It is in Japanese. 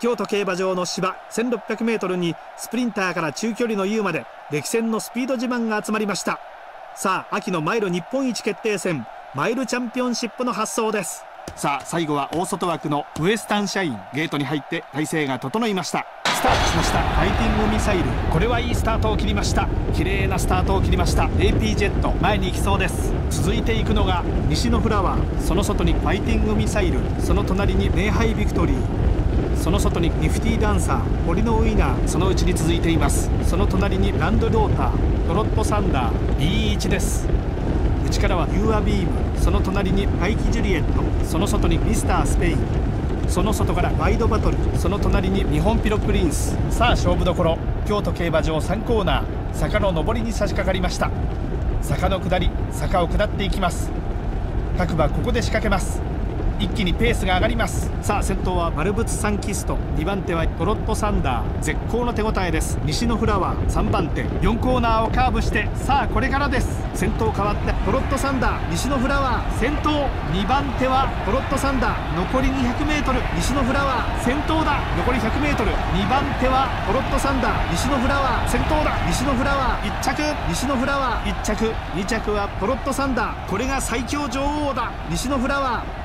京都競馬場の芝 1600m にスプリンターから中距離の優まで歴戦のスピード自慢が集まりました。さあ秋のマイル日本一決定戦マイルチャンピオンシップの発走です。さあ最後は大外枠のウエスタンシャイン、ゲートに入って体勢が整いました。スタートしました。ファイティングミサイル、これはいいスタートを切りました。綺麗なスタートを切りました。 AP ジェット前に行きそうです。続いていくのが西のフラワー、その外にファイティングミサイル、その隣にメイハイビクトリー、その外にニフティダンサー、堀のウィナー、そのうちに続いています。その隣にランドローター、ドロットサンダー、 B1 です。内からはユーアビーム、その隣にパイキジュリエット、その外にミスタースペイン、その外からワイドバトル、その隣に日本ピロプリンス。さあ勝負どころ、京都競馬場3コーナー、坂の上りに差し掛かりました。坂の下り、坂を下っていきます。各馬ここで仕掛けます。一気にペースが上がります。さあ先頭はマルブツサンキスト、2番手はドロットサンダー、絶好の手応えです。西のフラワー3番手、4コーナーをカーブして、さあこれからです。先頭変わってドロットサンダー、西のフラワー先頭、2番手はドロットサンダー、残り 200m 西のフラワー先頭だ。残り 100m、 2番手はドロットサンダー、西のフラワー先頭だ。西のフラワー1着、西のフラワー1着、2着はドロットサンダー、これが最強女王だ。西のフラワー